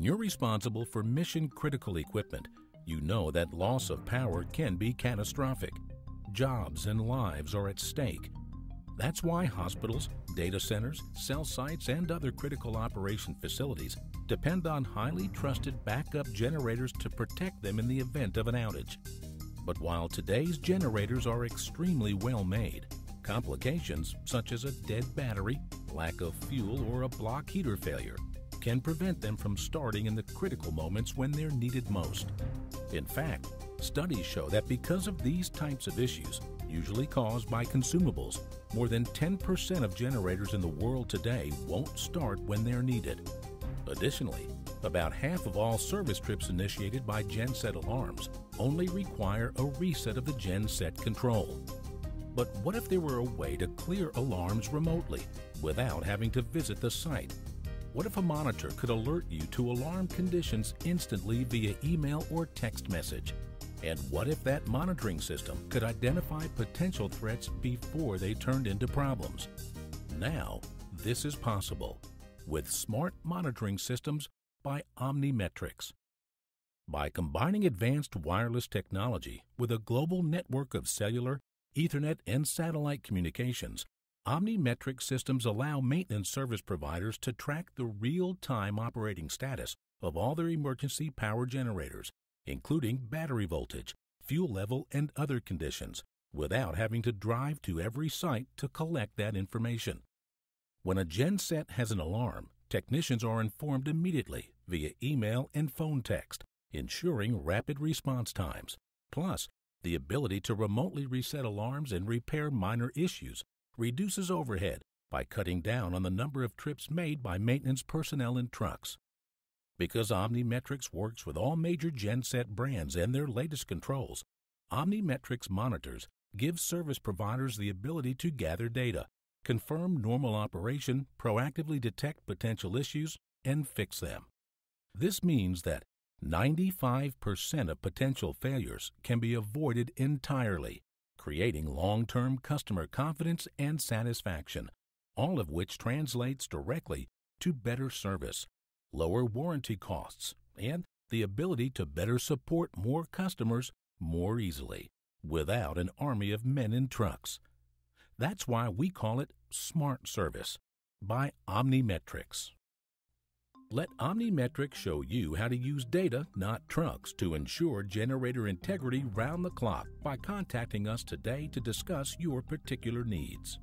When you're responsible for mission-critical equipment, you know that loss of power can be catastrophic. Jobs and lives are at stake. That's why hospitals, data centers, cell sites, and other critical operation facilities depend on highly trusted backup generators to protect them in the event of an outage. But while today's generators are extremely well made, complications such as a dead battery, lack of fuel, or a block heater failure can prevent them from starting in the critical moments when they're needed most. In fact, studies show that because of these types of issues, usually caused by consumables, more than 10% of generators in the world today won't start when they're needed. Additionally, about half of all service trips initiated by GenSet alarms only require a reset of the GenSet control. But what if there were a way to clear alarms remotely without having to visit the site? What if a monitor could alert you to alarm conditions instantly via email or text message? And what if that monitoring system could identify potential threats before they turned into problems? Now, this is possible with smart monitoring systems by OmniMetrix. By combining advanced wireless technology with a global network of cellular, Ethernet, and satellite communications, OmniMetrix systems allow maintenance service providers to track the real-time operating status of all their emergency power generators, including battery voltage, fuel level, and other conditions, without having to drive to every site to collect that information. When a GenSet has an alarm, technicians are informed immediately via email and phone text, ensuring rapid response times, plus the ability to remotely reset alarms and repair minor issues reduces overhead by cutting down on the number of trips made by maintenance personnel and trucks. Because OmniMetrix works with all major GenSet brands and their latest controls, OmniMetrix monitors give service providers the ability to gather data, confirm normal operation, proactively detect potential issues, and fix them. This means that 95% of potential failures can be avoided entirely, creating long-term customer confidence and satisfaction, all of which translates directly to better service, lower warranty costs, and the ability to better support more customers more easily without an army of men in trucks. That's why we call it Smart Service by OmniMetrix. Let OmniMetrix show you how to use data, not trucks, to ensure generator integrity round the clock by contacting us today to discuss your particular needs.